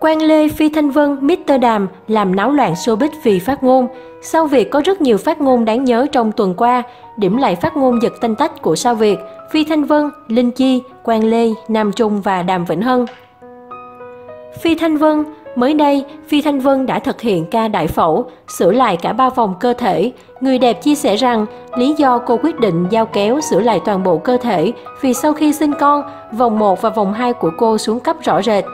Quang Lê, Phi Thanh Vân, Mr. Đàm làm náo loạn showbiz vì phát ngôn. Sao Việt có rất nhiều phát ngôn đáng nhớ trong tuần qua. Điểm lại phát ngôn giật tanh tách của Sao Việt, Phi Thanh Vân, Linh Chi, Quang Lê, Nam Trung và Đàm Vĩnh Hưng. Phi Thanh Vân. Mới đây, Phi Thanh Vân đã thực hiện ca đại phẫu, sửa lại cả 3 vòng cơ thể. Người đẹp chia sẻ rằng lý do cô quyết định dao kéo sửa lại toàn bộ cơ thể vì sau khi sinh con, vòng 1 và vòng 2 của cô xuống cấp rõ rệt.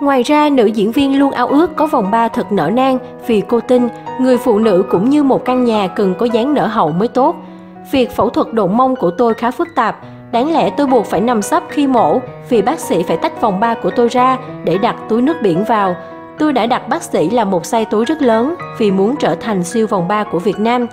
Ngoài ra, nữ diễn viên luôn ao ước có vòng 3 thật nở nang vì cô tin người phụ nữ cũng như một căn nhà cần có dáng nở hậu mới tốt. Việc phẫu thuật độ mông của tôi khá phức tạp. Đáng lẽ tôi buộc phải nằm sấp khi mổ vì bác sĩ phải tách vòng 3 của tôi ra để đặt túi nước biển vào. Tôi đã đặt bác sĩ là một size túi rất lớn vì muốn trở thành siêu vòng 3 của Việt Nam.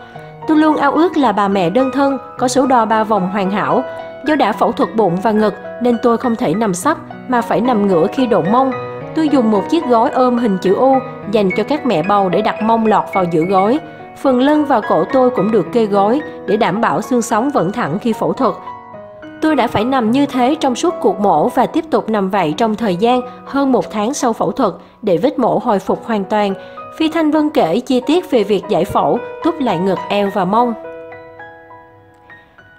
Tôi luôn ao ước là bà mẹ đơn thân có số đo 3 vòng hoàn hảo. Do đã phẫu thuật bụng và ngực nên tôi không thể nằm sấp mà phải nằm ngửa khi độ mông. Tôi dùng một chiếc gói ôm hình chữ U dành cho các mẹ bầu để đặt mông lọt vào giữa gói. Phần lưng và cổ tôi cũng được kê gối để đảm bảo xương sống vẫn thẳng khi phẫu thuật. Tôi đã phải nằm như thế trong suốt cuộc mổ và tiếp tục nằm vậy trong thời gian hơn 1 tháng sau phẫu thuật để vết mổ hồi phục hoàn toàn. Phi Thanh Vân kể chi tiết về việc giải phẫu, túp lại ngực, eo và mông.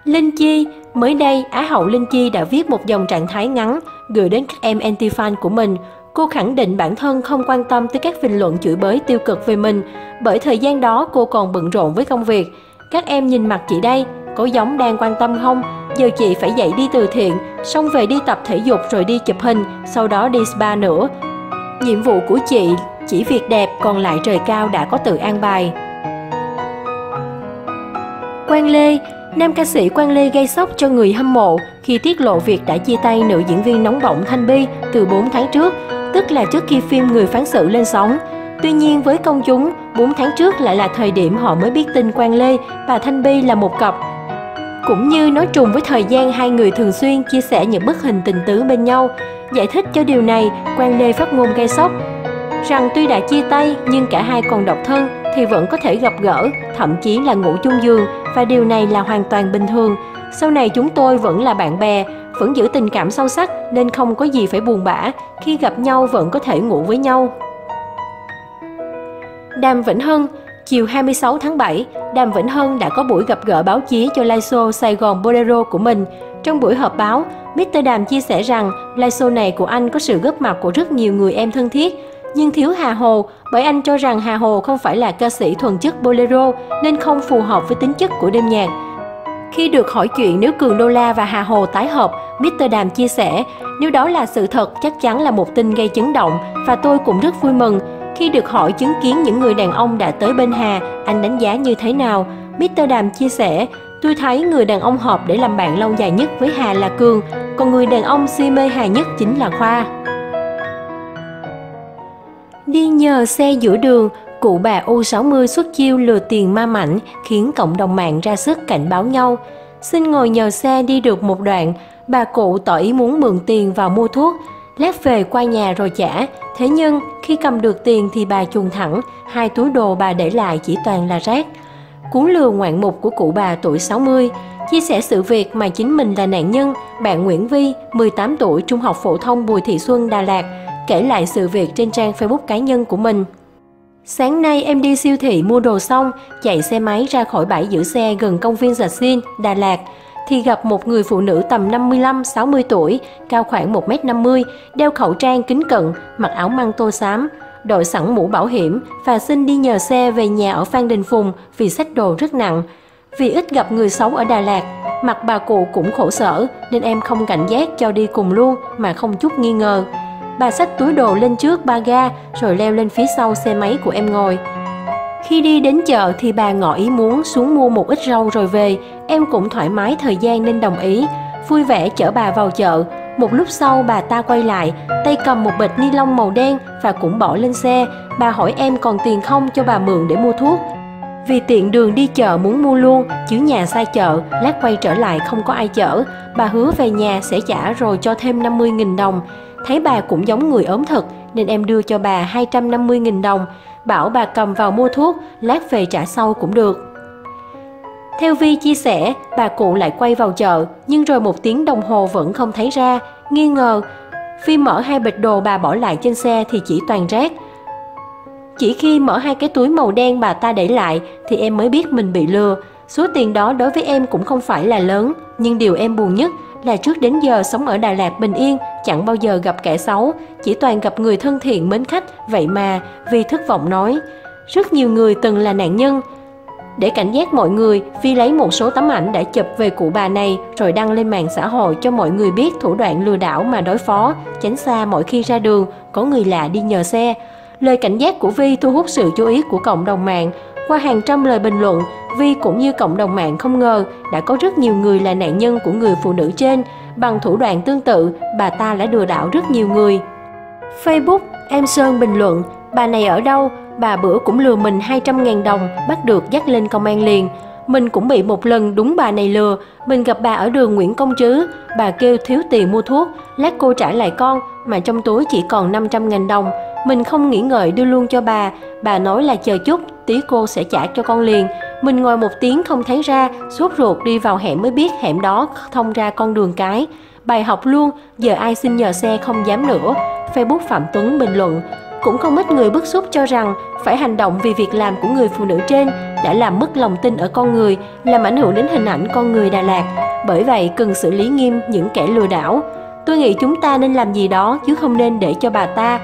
Linh Chi. Mới đây, Á hậu Linh Chi đã viết một dòng trạng thái ngắn gửi đến các em anti-fan của mình. Cô khẳng định bản thân không quan tâm tới các bình luận chửi bới tiêu cực về mình, bởi thời gian đó cô còn bận rộn với công việc. Các em nhìn mặt chị đây, có giống đang quan tâm không? Giờ chị phải dậy đi từ thiện, xong về đi tập thể dục rồi đi chụp hình, sau đó đi spa nữa. Nhiệm vụ của chị chỉ việc đẹp, còn lại trời cao đã có tự an bài. Quang Lê. Nam ca sĩ Quang Lê gây sốc cho người hâm mộ khi tiết lộ việc đã chia tay nữ diễn viên nóng bỏng Thanh Bi từ 4 tháng trước, tức là trước khi phim Người phán xử lên sóng. Tuy nhiên với công chúng, 4 tháng trước lại là thời điểm họ mới biết tin Quang Lê và Thanh Bi là một cặp. Cũng như nói trùng với thời gian hai người thường xuyên chia sẻ những bức hình tình tứ bên nhau. Giải thích cho điều này, Quang Lê phát ngôn gây sốc rằng tuy đã chia tay nhưng cả hai còn độc thân thì vẫn có thể gặp gỡ, thậm chí là ngủ chung giường và điều này là hoàn toàn bình thường. Sau này chúng tôi vẫn là bạn bè, vẫn giữ tình cảm sâu sắc nên không có gì phải buồn bã, khi gặp nhau vẫn có thể ngủ với nhau. Đàm Vĩnh Hưng. Chiều 26 tháng 7, Đàm Vĩnh Hưng đã có buổi gặp gỡ báo chí cho live show Saigon Bolero của mình. Trong buổi họp báo, Mr. Đàm chia sẻ rằng live show này của anh có sự góp mặt của rất nhiều người em thân thiết, nhưng thiếu Hà Hồ, bởi anh cho rằng Hà Hồ không phải là ca sĩ thuần chất Bolero nên không phù hợp với tính chất của đêm nhạc. Khi được hỏi chuyện nếu Cường Đô La và Hà Hồ tái hợp, Mr. Đàm chia sẻ, nếu đó là sự thật chắc chắn là một tin gây chấn động và tôi cũng rất vui mừng. Khi được hỏi chứng kiến những người đàn ông đã tới bên Hà, anh đánh giá như thế nào? Mr. Đàm chia sẻ, tôi thấy người đàn ông hợp để làm bạn lâu dài nhất với Hà là Cường, còn người đàn ông si mê Hà nhất chính là Khoa. Đi nhờ xe giữa đường, cụ bà U60 xuất chiêu lừa tiền ma mảnh khiến cộng đồng mạng ra sức cảnh báo nhau. Xin ngồi nhờ xe đi được một đoạn, bà cụ tỏ ý muốn mượn tiền vào mua thuốc, lát về qua nhà rồi trả. Thế nhưng khi cầm được tiền thì bà chùn thẳng, hai túi đồ bà để lại chỉ toàn là rác. Cuốn lừa ngoạn mục của cụ bà tuổi 60. Chia sẻ sự việc mà chính mình là nạn nhân, bạn Nguyễn Vi, 18 tuổi, trung học phổ thông Bùi Thị Xuân, Đà Lạt, kể lại sự việc trên trang Facebook cá nhân của mình. Sáng nay em đi siêu thị mua đồ xong, chạy xe máy ra khỏi bãi giữ xe gần công viên Trà Xin, Đà Lạt, thì gặp một người phụ nữ tầm 55-60 tuổi, cao khoảng 1m50, đeo khẩu trang kính cận, mặc áo măng tô xám, đội sẵn mũ bảo hiểm và xin đi nhờ xe về nhà ở Phan Đình Phùng vì xách đồ rất nặng. Vì ít gặp người xấu ở Đà Lạt, mặt bà cụ cũng khổ sở nên em không cảnh giác cho đi cùng luôn mà không chút nghi ngờ. Bà xách túi đồ lên trước ba ga rồi leo lên phía sau xe máy của em ngồi. Khi đi đến chợ thì bà ngỏ ý muốn xuống mua một ít rau rồi về, em cũng thoải mái thời gian nên đồng ý, vui vẻ chở bà vào chợ. Một lúc sau bà ta quay lại, tay cầm một bịch ni lông màu đen và cũng bỏ lên xe, bà hỏi em còn tiền không cho bà mượn để mua thuốc. Vì tiện đường đi chợ muốn mua luôn, chứ nhà xa chợ, lát quay trở lại không có ai chở, bà hứa về nhà sẽ trả rồi cho thêm 50.000 đồng. Thấy bà cũng giống người ốm thật nên em đưa cho bà 250.000 đồng. Bảo bà cầm vào mua thuốc, lát về trả sau cũng được. Theo Vi chia sẻ, bà cụ lại quay vào chợ, nhưng rồi 1 tiếng đồng hồ vẫn không thấy ra, nghi ngờ. Phi mở hai bịch đồ bà bỏ lại trên xe thì chỉ toàn rác. Chỉ khi mở hai cái túi màu đen bà ta để lại thì em mới biết mình bị lừa. Số tiền đó đối với em cũng không phải là lớn, nhưng điều em buồn nhất là trước đến giờ sống ở Đà Lạt bình yên, chẳng bao giờ gặp kẻ xấu, chỉ toàn gặp người thân thiện mến khách. Vậy mà Vì thất vọng nói, rất nhiều người từng là nạn nhân. Để cảnh giác mọi người, Phi lấy một số tấm ảnh đã chụp về cụ bà này rồi đăng lên mạng xã hội cho mọi người biết thủ đoạn lừa đảo mà đối phó, tránh xa mỗi khi ra đường, có người lạ đi nhờ xe. Lời cảnh giác của Vi thu hút sự chú ý của cộng đồng mạng. Qua hàng trăm lời bình luận, Vi cũng như cộng đồng mạng không ngờ đã có rất nhiều người là nạn nhân của người phụ nữ trên. Bằng thủ đoạn tương tự, bà ta đã lừa đảo rất nhiều người. Facebook, em Sơn bình luận, bà này ở đâu? Bà bữa cũng lừa mình 200.000 đồng, bắt được dắt lên công an liền. Mình cũng bị một lần đúng bà này lừa, mình gặp bà ở đường Nguyễn Công Chứ. Bà kêu thiếu tiền mua thuốc, lát cô trả lại con, mà trong túi chỉ còn 500.000 đồng. Mình không nghĩ ngợi đưa luôn cho bà nói là chờ chút, tí cô sẽ trả cho con liền. Mình ngồi một tiếng không thấy ra, sốt ruột đi vào hẻm mới biết hẻm đó thông ra con đường cái. Bài học luôn, giờ ai xin nhờ xe không dám nữa. Facebook Phạm Tuấn bình luận, cũng không ít người bức xúc cho rằng phải hành động vì việc làm của người phụ nữ trên đã làm mất lòng tin ở con người, làm ảnh hưởng đến hình ảnh con người Đà Lạt. Bởi vậy cần xử lý nghiêm những kẻ lừa đảo. Tôi nghĩ chúng ta nên làm gì đó chứ không nên để cho bà ta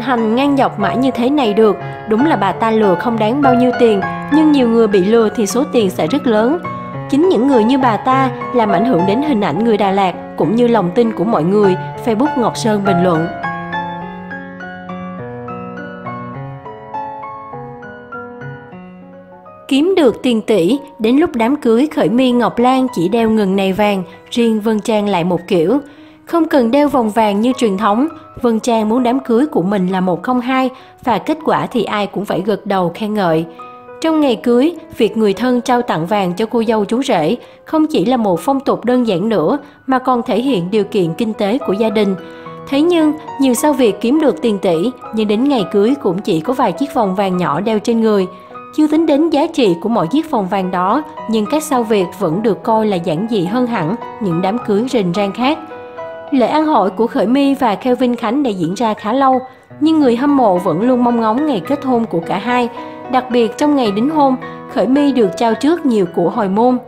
hành ngang dọc mãi như thế này được. Đúng là bà ta lừa không đáng bao nhiêu tiền, nhưng nhiều người bị lừa thì số tiền sẽ rất lớn. Chính những người như bà ta làm ảnh hưởng đến hình ảnh người Đà Lạt cũng như lòng tin của mọi người. Facebook Ngọc Sơn bình luận. Kiếm được tiền tỷ, đến lúc đám cưới Khởi My Ngọc Lan chỉ đeo ngừng này vàng, riêng Vân Trang lại một kiểu. Không cần đeo vòng vàng như truyền thống, Vân Trang muốn đám cưới của mình là 102 và kết quả thì ai cũng phải gật đầu khen ngợi. Trong ngày cưới, việc người thân trao tặng vàng cho cô dâu chú rể không chỉ là một phong tục đơn giản nữa mà còn thể hiện điều kiện kinh tế của gia đình. Thế nhưng, nhiều sao Việt kiếm được tiền tỷ nhưng đến ngày cưới cũng chỉ có vài chiếc vòng vàng nhỏ đeo trên người. Chưa tính đến giá trị của mỗi chiếc vòng vàng đó, nhưng các sao Việt vẫn được coi là giản dị hơn hẳn những đám cưới rình rang khác. Lễ ăn hội của Khởi My và Kevin Khánh đã diễn ra khá lâu, nhưng người hâm mộ vẫn luôn mong ngóng ngày kết hôn của cả hai. Đặc biệt trong ngày đính hôn, Khởi My được trao trước nhiều của hồi môn.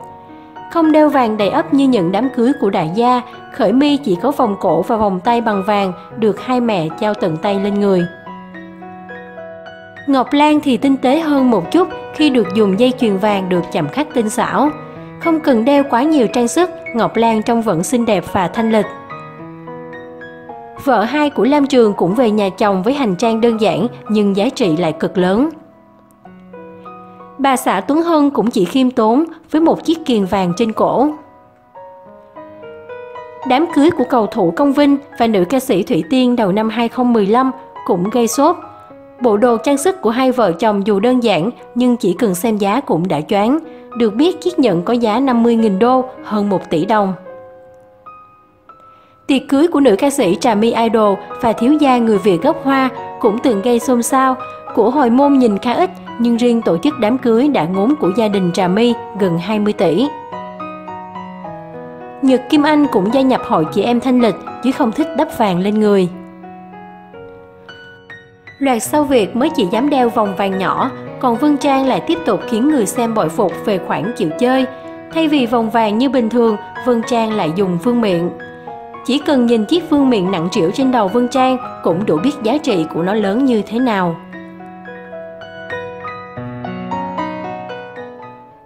Không đeo vàng đầy ắp như những đám cưới của đại gia, Khởi My chỉ có vòng cổ và vòng tay bằng vàng được hai mẹ trao tận tay lên người. Ngọc Lan thì tinh tế hơn một chút khi được dùng dây chuyền vàng được chạm khắc tinh xảo. Không cần đeo quá nhiều trang sức, Ngọc Lan trông vẫn xinh đẹp và thanh lịch. Vợ hai của Lam Trường cũng về nhà chồng với hành trang đơn giản nhưng giá trị lại cực lớn. Bà xã Tuấn Hưng cũng chỉ khiêm tốn với một chiếc kiềng vàng trên cổ. Đám cưới của cầu thủ Công Vinh và nữ ca sĩ Thủy Tiên đầu năm 2015 cũng gây sốt. Bộ đồ trang sức của hai vợ chồng dù đơn giản nhưng chỉ cần xem giá cũng đã choáng. Được biết chiếc nhẫn có giá 50.000 đô, hơn 1 tỷ đồng. Tiệc cưới của nữ ca sĩ Trà My Idol và thiếu gia người Việt gốc Hoa cũng từng gây xôn xao. Của hồi môn nhìn khá ít nhưng riêng tổ chức đám cưới đã ngốn của gia đình Trà My gần 20 tỷ. Nhật Kim Anh cũng gia nhập hội chị em thanh lịch chứ không thích đắp vàng lên người. Loạt sao Việt mới chỉ dám đeo vòng vàng nhỏ, còn Vân Trang lại tiếp tục khiến người xem bội phục về khoản chịu chơi. Thay vì vòng vàng như bình thường, Vân Trang lại dùng vương miện. Chỉ cần nhìn chiếc vương miện nặng trĩu trên đầu Vân Trang cũng đủ biết giá trị của nó lớn như thế nào.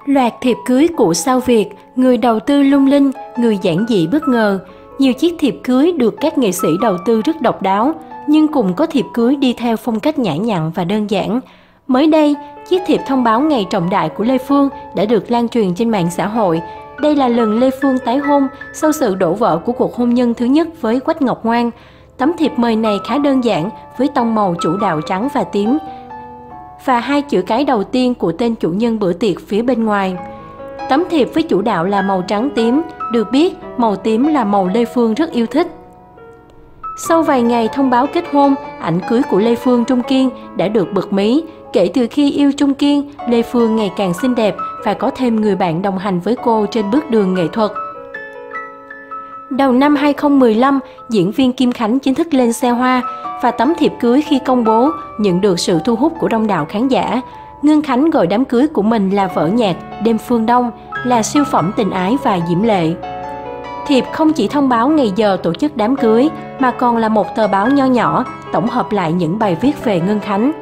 Loạt thiệp cưới của sao Việt, người đầu tư lung linh, người giản dị bất ngờ. Nhiều chiếc thiệp cưới được các nghệ sĩ đầu tư rất độc đáo, nhưng cùng có thiệp cưới đi theo phong cách nhã nhặn và đơn giản. Mới đây, chiếc thiệp thông báo ngày trọng đại của Lê Phương đã được lan truyền trên mạng xã hội. Đây là lần Lê Phương tái hôn sau sự đổ vỡ của cuộc hôn nhân thứ nhất với Quách Ngọc Ngoan. Tấm thiệp mời này khá đơn giản với tông màu chủ đạo trắng và tím và hai chữ cái đầu tiên của tên chủ nhân bữa tiệc phía bên ngoài. Tấm thiệp với chủ đạo là màu trắng tím, được biết màu tím là màu Lê Phương rất yêu thích. Sau vài ngày thông báo kết hôn, ảnh cưới của Lê Phương Trung Kiên đã được bật mí. Kể từ khi yêu Trung Kiên, Lê Phương ngày càng xinh đẹp và có thêm người bạn đồng hành với cô trên bước đường nghệ thuật. Đầu năm 2015, diễn viên Kim Khánh chính thức lên xe hoa và tấm thiệp cưới khi công bố nhận được sự thu hút của đông đảo khán giả. Ngân Khánh gọi đám cưới của mình là vở nhạc Đêm Phương Đông, là siêu phẩm tình ái và diễm lệ. Thiệp không chỉ thông báo ngày giờ tổ chức đám cưới mà còn là một tờ báo nho nhỏ tổng hợp lại những bài viết về Ngân Khánh.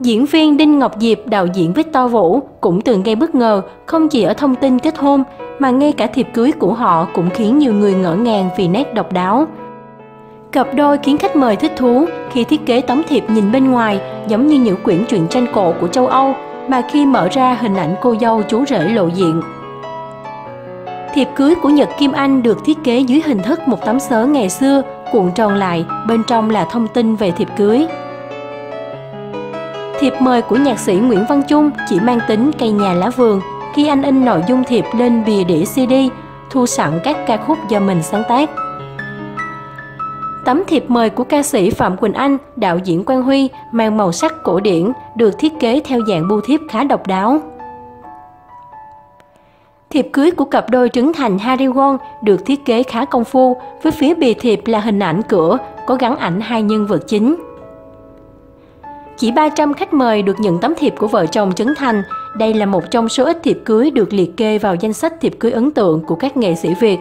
Diễn viên Đinh Ngọc Diệp, đạo diễn Victor Vũ cũng từng gây bất ngờ không chỉ ở thông tin kết hôn mà ngay cả thiệp cưới của họ cũng khiến nhiều người ngỡ ngàng vì nét độc đáo. Cặp đôi khiến khách mời thích thú khi thiết kế tấm thiệp nhìn bên ngoài giống như những quyển truyện tranh cổ của châu Âu, mà khi mở ra hình ảnh cô dâu chú rể lộ diện. Thiệp cưới của Nhật Kim Anh được thiết kế dưới hình thức một tấm sớ ngày xưa cuộn tròn lại, bên trong là thông tin về thiệp cưới. Thiệp mời của nhạc sĩ Nguyễn Văn Chung chỉ mang tính cây nhà lá vườn khi anh in nội dung thiệp lên bìa đĩa CD, thu sẵn các ca khúc do mình sáng tác. Tấm thiệp mời của ca sĩ Phạm Quỳnh Anh, đạo diễn Quang Huy mang màu sắc cổ điển, được thiết kế theo dạng bưu thiếp khá độc đáo. Thiệp cưới của cặp đôi Trấn Thành Harry Won được thiết kế khá công phu, với phía bìa thiệp là hình ảnh cửa có gắn ảnh hai nhân vật chính. Chỉ 300 khách mời được nhận tấm thiệp của vợ chồng Trấn Thành. Đây là một trong số ít thiệp cưới được liệt kê vào danh sách thiệp cưới ấn tượng của các nghệ sĩ Việt.